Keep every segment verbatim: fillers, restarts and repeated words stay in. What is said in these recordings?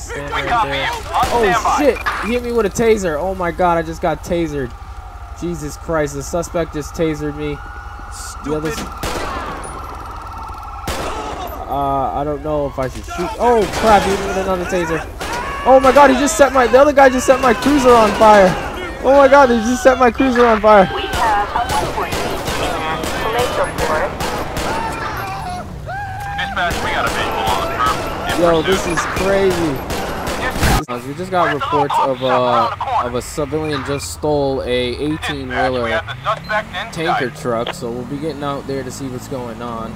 stand right there. Oh shit! He hit me with a taser. Oh my god, I just got tasered. Jesus Christ, the suspect just tasered me. Stupid. The other uh, I don't know if I should shoot. Oh crap, he hit me with another taser. Oh my god, he just set my, the other guy just set my cruiser on fire. Oh my god, he just set my cruiser on fire. We have a one point eight at Paleto Forest. Dispatch, we got a visual on the. Yo, this is crazy. We just got reports of uh of a civilian just stole a eighteen-wheeler tanker truck, so we'll be getting out there to see what's going on.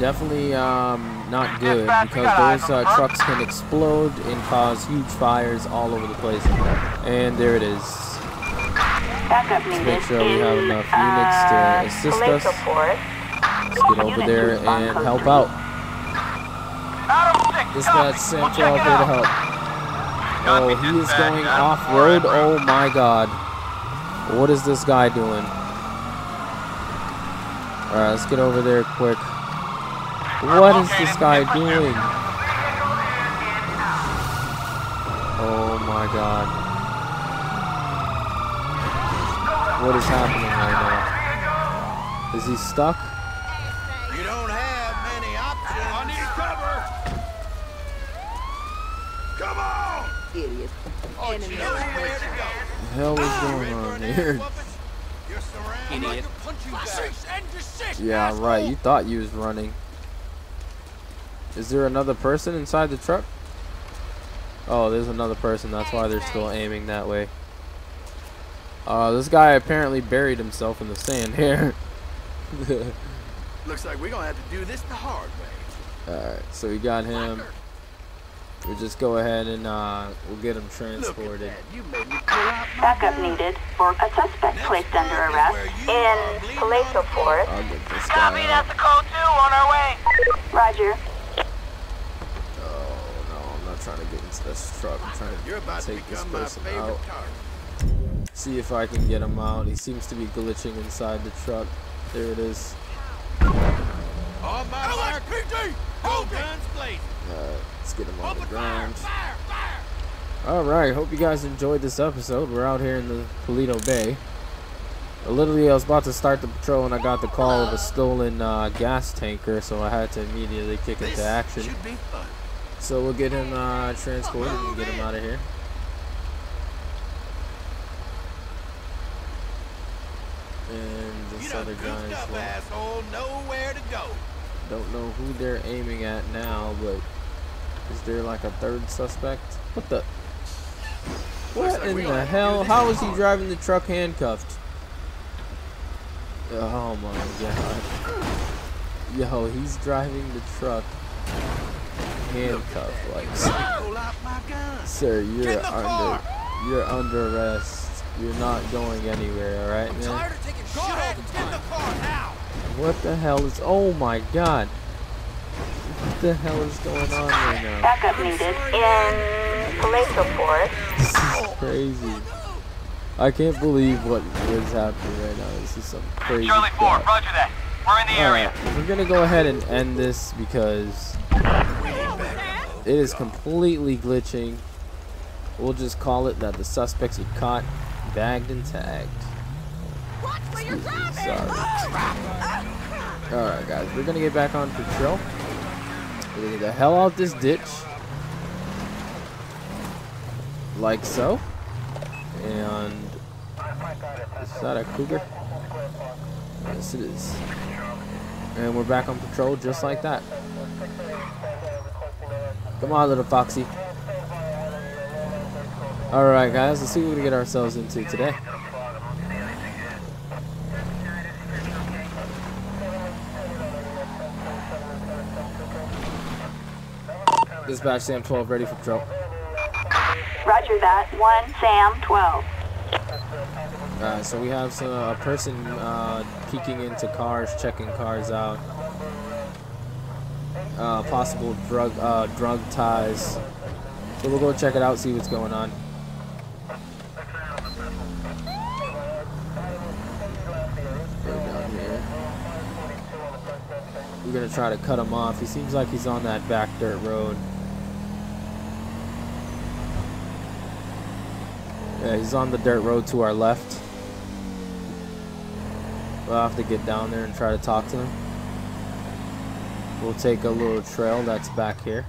Definitely um, not good, because those uh, trucks can explode and cause huge fires all over the place. And there it is. Let's make sure we have enough units to assist us. Let's get over there and help out. This guy's sent out there to help. Oh, he is going off-road. Oh my god. What is this guy doing? Alright, let's get over there quick. What is this guy doing? Oh my god. What is happening right now? Is he stuck? You don't have many options. I need cover! Come on! Idiot. Oh, enemy. You know where to go. The hell is going on here? Idiot. Yeah, right. You thought you was running. Is there another person inside the truck? Oh, there's another person. That's why they're still aiming that way. Uh, this guy apparently buried himself in the sand here. Looks like we're gonna have to do this the hard way. All right, so we got him. We'll just go ahead and uh, we'll get him transported. Backup needed for a suspect placed under arrest in Paleto Forest. I'll get this guy. Copy, that's a code two on our way. Roger. Oh no, I'm not trying to get into this truck. I'm trying to You're about take to this person out. Target. See if I can get him out. He seems to be glitching inside the truck. There it is. On my mark, P D! Hold guns, please. Alright, let's get him on the ground. Alright, hope you guys enjoyed this episode. We're out here in the Paleto Bay. Literally, I was about to start the patrol and I got the call of a stolen uh, gas tanker, so I had to immediately kick into action. So we'll get him uh, transported and get him out of here. And this other guy's asshole, nowhere to go. Don't know who they're aiming at now, but is there like a third suspect? What the? What in the hell? How is he driving the truck handcuffed? Oh my god. Yo, he's driving the truck handcuffed like. Sir, you're under, you're under arrest. You're not going anywhere, alright, man? I'm tired of taking shit all the time. Get the car now! What the hell is, oh my god. What the hell is going on right now? Backup needed in Paleto Forest. This is crazy. I can't believe what is happening right now. This is some crazy Charlie four, roger that. We're in the area. Right, we're gonna go ahead and end this because it is completely glitching. We'll just call it that the suspects are caught, bagged, and tagged. Excuse me, sorry. Alright guys, we're gonna get back on patrol. We're gonna get the hell out this ditch. Like so. And is that a cougar? Yes it is. And we're back on patrol just like that. Come on little foxy. Alright guys, let's see what we can get ourselves into today. Dispatch Sam twelve ready for patrol. Roger that. one Sam twelve. Alright, so we have some, a person uh, peeking into cars, checking cars out. Uh, possible drug uh, drug ties. So we'll go check it out, see what's going on. Right down here. We're gonna try to cut him off. He seems like he's on that back dirt road. Yeah, he's on the dirt road to our left. We'll have to get down there and try to talk to him. We'll take a little trail that's back here.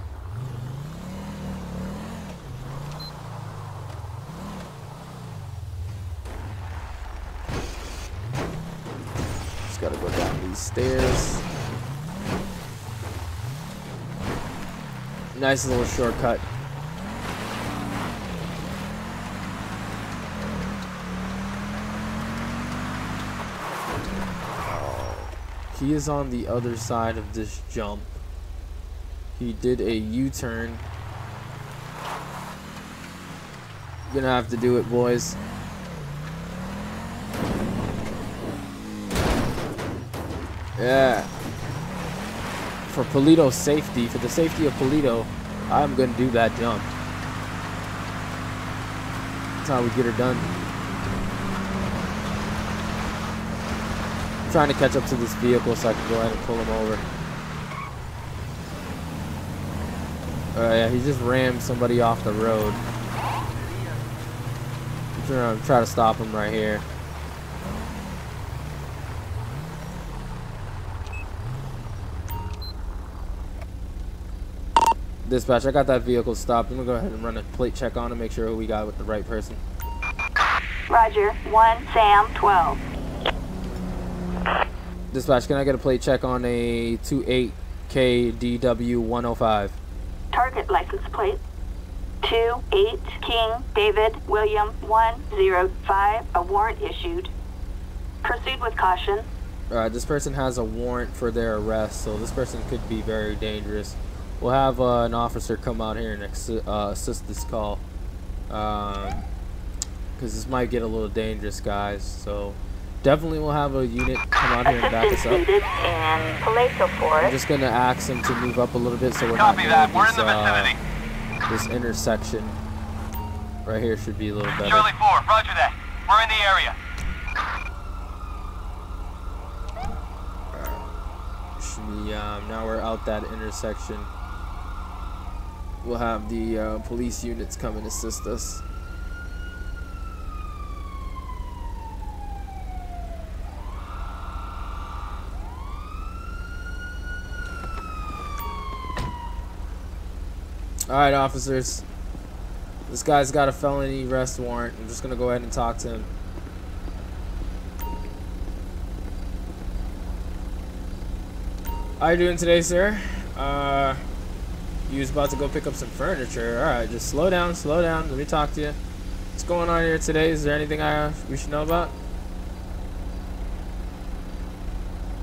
Just gotta go down these stairs. Nice little shortcut. He is on the other side of this jump. He did a U-turn. Gonna have to do it, boys. Yeah. For Paleto's safety, for the safety of Paleto, I'm gonna do that jump. That's how we get her done. Trying to catch up to this vehicle so I can go ahead and pull him over. Alright, yeah, he just rammed somebody off the road. I'm trying to, try to stop him right here. Dispatch, I got that vehicle stopped. I'm gonna go ahead and run a plate check on him, make sure who we got with the right person. Roger, one Sam twelve. Dispatch, can I get a plate check on a two eight K D W one oh five? Target license plate two eight King David William one oh five, a warrant issued. Proceed with caution. Alright, this person has a warrant for their arrest, so this person could be very dangerous. We'll have uh, an officer come out here and uh, assist this call. Because um, this might get a little dangerous, guys, so... Definitely will have a unit come out here and back us up. And Paleto Forest. I'm just going to ask them to move up a little bit so we're Copy not that. We're this, in the vicinity. Uh, this intersection right here should be a little better. Charlie four, roger that. We're in the area. Should be, um, now we're out that intersection. We'll have the uh, police units come and assist us. Alright, officers, this guy's got a felony arrest warrant. I'm just going to go ahead and talk to him. How you doing today, sir? Uh, you was about to go pick up some furniture. Alright, just slow down, slow down. Let me talk to you. What's going on here today? Is there anything I we should know about?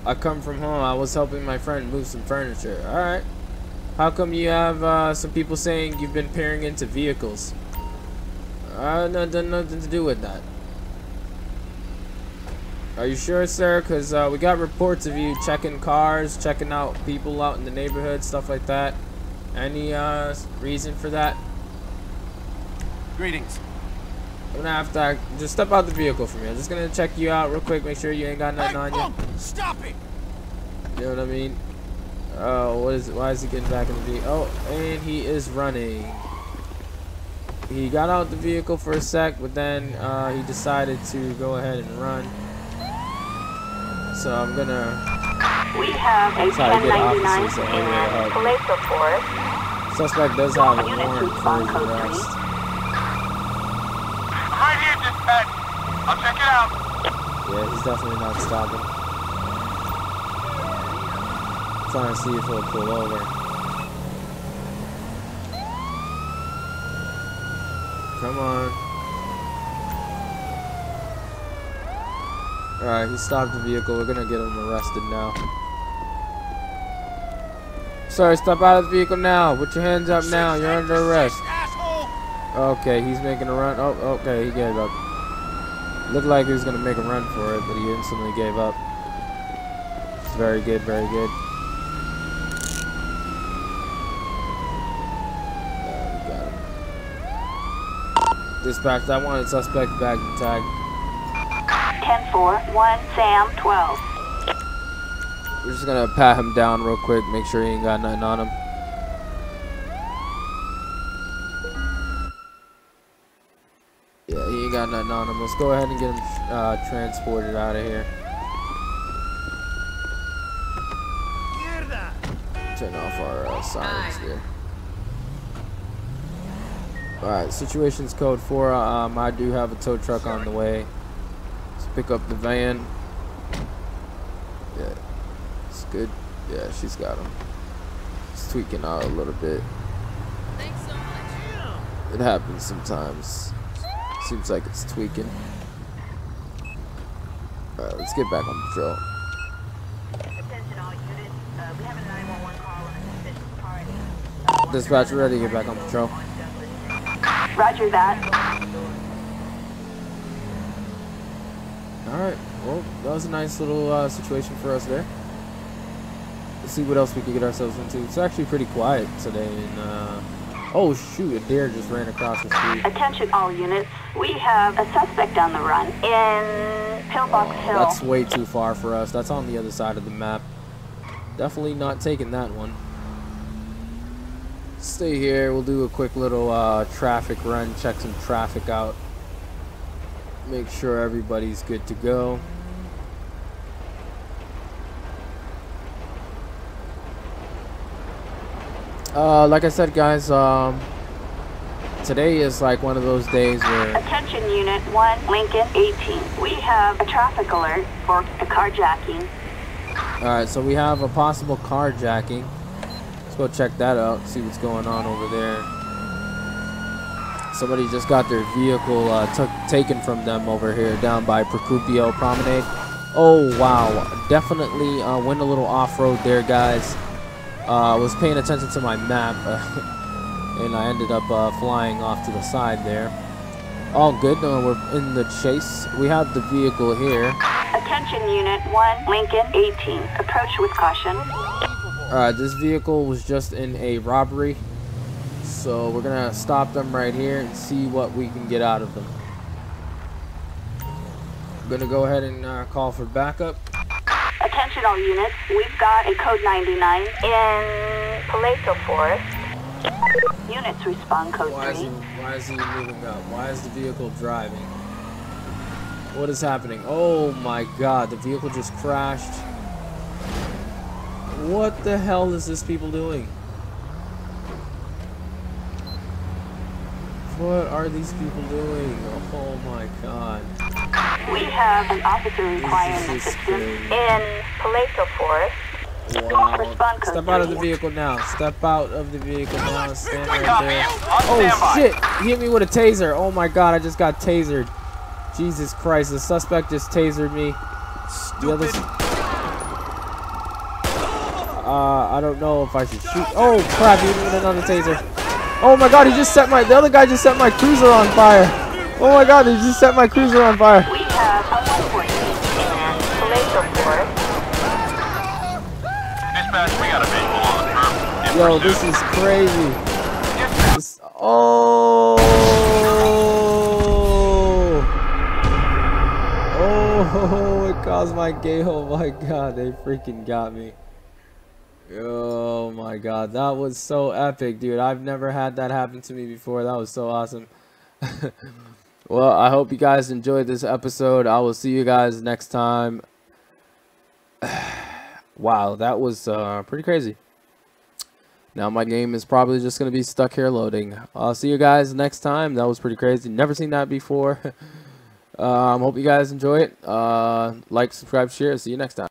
I come from home. I was helping my friend move some furniture. Alright. How come you have uh, some people saying you've been peering into vehicles? Uh, no, no, nothing to do with that. Are you sure, sir? Because uh, we got reports of you checking cars, checking out people out in the neighborhood, stuff like that. Any uh, reason for that? Greetings. I'm gonna have to uh, just step out the vehicle for me. I'm just gonna check you out real quick, make sure you ain't got nothing hey, on you. Stop it! You know what I mean? Oh, what is it? Why is he getting back in the vehicle? Oh, and he is running. He got out the vehicle for a sec, but then uh, he decided to go ahead and run. So I'm gonna we have a try to get officers in and Paleto Forest. Suspect does have a warrant for his arrest. Right here, dispatch. I'll check it out. Yeah, he's definitely not stopping. Trying to see if he'll pull over. Come on. Alright, he stopped the vehicle. We're gonna get him arrested now. Sorry, step out of the vehicle now. Put your hands up now. You're under arrest. Okay, he's making a run. Oh, okay, he gave up. Looked like he was gonna make a run for it, but he instantly gave up. It's very good, very good. Dispatch, I wanted suspect back and tag. ten four, one Sam twelve. We're just gonna pat him down real quick, make sure he ain't got nothing on him. Yeah, He ain't got nothing on him. Let's go ahead and get him uh, transported out of here. Turn off our uh, sirens here. Alright, situation's code four. Um, I do have a tow truck on the way. Let's pick up the van. Yeah, it's good. Yeah, she's got him. It's tweaking out a little bit. Thanks so much. It happens sometimes. Seems like it's tweaking. Alright, let's get back on patrol. Dispatch, we're ready to get back on patrol. Roger that. Alright, well, that was a nice little uh, situation for us there. Let's see what else we can get ourselves into. It's actually pretty quiet today. And, uh, oh, shoot, a deer just ran across the street. Attention all units. We have a suspect on the run in Pillbox oh, Hill. That's way too far for us. That's on the other side of the map. Definitely not taking that one. Stay here, we'll do a quick little uh, traffic run, check some traffic out, make sure everybody's good to go. Uh, like I said guys, um, today is like one of those days where... Attention Unit one, Lincoln eighteen, we have a traffic alert for a carjacking. Alright, so we have a possible carjacking. Let's go check that out, see what's going on over there. Somebody just got their vehicle uh, taken from them over here down by Procupio Promenade. Oh wow, definitely uh, went a little off-road there guys. I uh, was paying attention to my map uh, and I ended up uh, flying off to the side there. All good, uh, we're in the chase. We have the vehicle here. Attention Unit one, Lincoln eighteen, approach with caution. Alright, this vehicle was just in a robbery, so we're gonna stop them right here and see what we can get out of them. I'm gonna go ahead and uh, call for backup. Attention all units, we've got a code ninety-nine in Paleto Forest. Units respond code why three. Is he, why is he moving up? Why is the vehicle driving? What is happening? Oh my god, the vehicle just crashed. What the hell is this people doing? What are these people doing? Oh my god. We have an officer requiring assistance in Paleto Forest. Wow. Step out of the vehicle now. Step out of the vehicle now. Stand right there. Oh shit! He hit me with a taser. Oh my god, I just got tasered. Jesus Christ, the suspect just tasered me. Stupid. Uh, I don't know if I should shoot. Oh crap, he hit another taser. Oh my god, he just set my, the other guy just set my cruiser on fire. Oh my god, he just set my cruiser on fire. We have a one forty and Paleto Forest. Dispatch, we got a visual on the curve. Yo, this is crazy. This, oh. Oh, it caused my game. Oh my god, they freaking got me. Oh my god, that was so epic, dude. I've never had that happen to me before. That was so awesome. Well, I hope you guys enjoyed this episode. I will see you guys next time. Wow, that was uh, pretty crazy. Now my game is probably just going to be stuck here loading. I'll see you guys next time. That was pretty crazy. Never seen that before. um, hope you guys enjoy it. Uh, like, subscribe, share. See you next time.